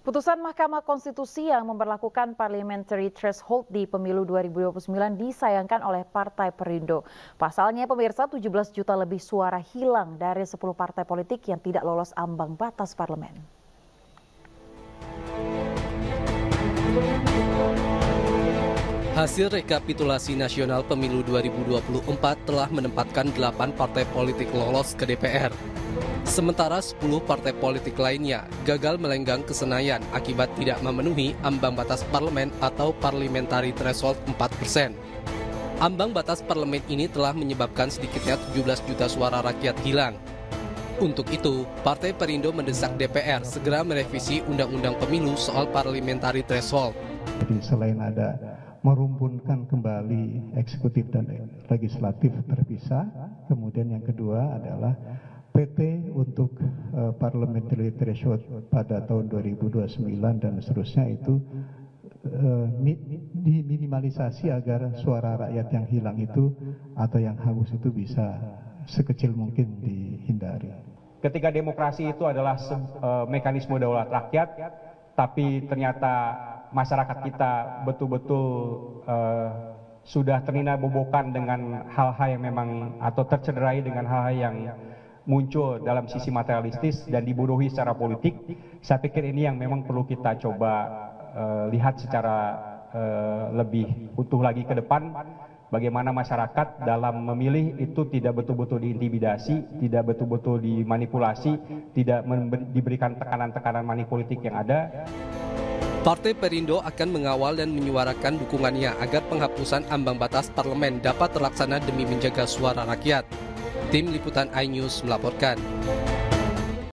Putusan Mahkamah Konstitusi yang memperlakukan parliamentary threshold di Pemilu 2029 disayangkan oleh Partai Perindo. Pasalnya, pemirsa, 17 juta lebih suara hilang dari 10 partai politik yang tidak lolos ambang batas parlemen. Hasil rekapitulasi nasional Pemilu 2024 telah menempatkan 8 partai politik lolos ke DPR. Sementara 10 partai politik lainnya gagal melenggang ke Senayan akibat tidak memenuhi ambang batas parlemen atau parliamentary threshold 4%. Ambang batas parlemen ini telah menyebabkan sedikitnya 17 juta suara rakyat hilang. Untuk itu, Partai Perindo mendesak DPR segera merevisi Undang-Undang Pemilu soal parliamentary threshold. Selain ada merumpunkan kembali eksekutif dan legislatif terpisah, kemudian yang kedua adalah PT untuk parliamentary threshold pada tahun 2029 dan seterusnya itu diminimalisasi agar suara rakyat yang hilang itu atau yang haus itu bisa sekecil mungkin dihindari. Ketika demokrasi itu adalah mekanisme daulat rakyat, tapi ternyata masyarakat kita betul-betul sudah terlena bobokan dengan hal-hal yang memang atau tercederai dengan hal-hal yang muncul dalam sisi materialistis dan dibodohi secara politik. Saya pikir ini yang memang perlu kita coba lihat secara lebih utuh lagi ke depan, bagaimana masyarakat dalam memilih itu tidak betul-betul diintimidasi, tidak betul-betul dimanipulasi, tidak diberikan tekanan-tekanan manipolitik yang ada. Partai Perindo akan mengawal dan menyuarakan dukungannya agar penghapusan ambang batas parlemen dapat terlaksana demi menjaga suara rakyat. Tim Liputan iNews melaporkan.